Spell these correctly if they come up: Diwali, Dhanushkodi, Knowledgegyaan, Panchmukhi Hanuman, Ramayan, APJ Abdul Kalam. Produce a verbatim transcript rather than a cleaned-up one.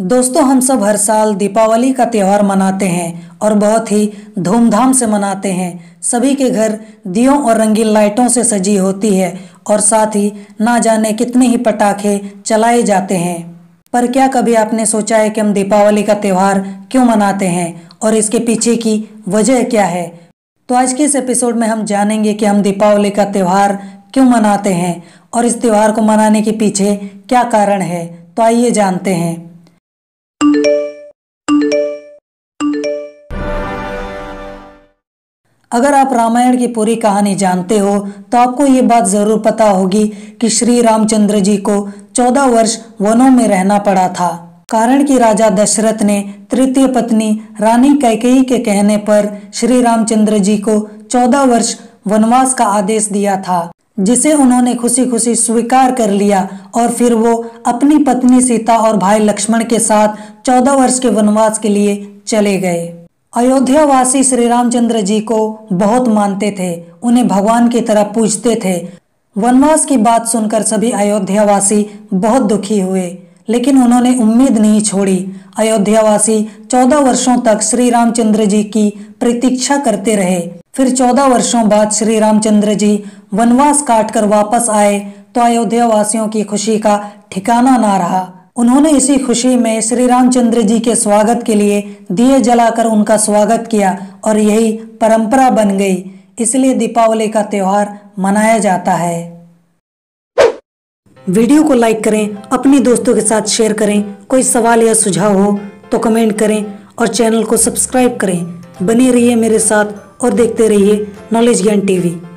दोस्तों, हम सब हर साल दीपावली का त्यौहार मनाते हैं और बहुत ही धूमधाम से मनाते हैं। सभी के घर दियों और रंगीन लाइटों से सजी होती है और साथ ही ना जाने कितने ही पटाखे चलाए जाते हैं। पर क्या कभी आपने सोचा है कि हम दीपावली का त्यौहार क्यों मनाते हैं और इसके पीछे की वजह क्या है? तो आज के इस एपिसोड में हम जानेंगे कि हम दीपावली का त्यौहार क्यों मनाते हैं और इस त्यौहार को मनाने के पीछे क्या कारण है। तो आइए जानते हैं। अगर आप रामायण की पूरी कहानी जानते हो तो आपको ये बात ज़रूर पता होगी कि श्री रामचंद्र जी को चौदह वर्ष वनों में रहना पड़ा था। कारण कि राजा दशरथ ने तृतीय पत्नी रानी कैकेयी के कहने पर श्री रामचंद्र जी को चौदह वर्ष वनवास का आदेश दिया था, जिसे उन्होंने खुशी खुशी स्वीकार कर लिया और फिर वो अपनी पत्नी सीता और भाई लक्ष्मण के साथ चौदह वर्ष के वनवास के लिए चले गए। अयोध्यावासी श्री रामचंद्र जी को बहुत मानते थे, उन्हें भगवान की तरह पूजते थे। वनवास की बात सुनकर सभी अयोध्यावासी बहुत दुखी हुए, लेकिन उन्होंने उम्मीद नहीं छोड़ी। अयोध्यावासी चौदह वर्षों तक श्री रामचंद्र जी की प्रतीक्षा करते रहे। फिर चौदह वर्षों बाद श्री रामचंद्र जी वनवास काटकर वापस आए तो अयोध्या वासियों की खुशी का ठिकाना ना रहा। उन्होंने इसी खुशी में श्री रामचंद्र जी के स्वागत के लिए दिए जलाकर उनका स्वागत किया और यही परंपरा बन गई। इसलिए दीपावली का त्यौहार मनाया जाता है। वीडियो को लाइक करें, अपने दोस्तों के साथ शेयर करें। कोई सवाल या सुझाव हो तो कमेंट करें और चैनल को सब्सक्राइब करें। बने रहिए मेरे साथ और देखते रहिए नॉलेज ज्ञान टीवी।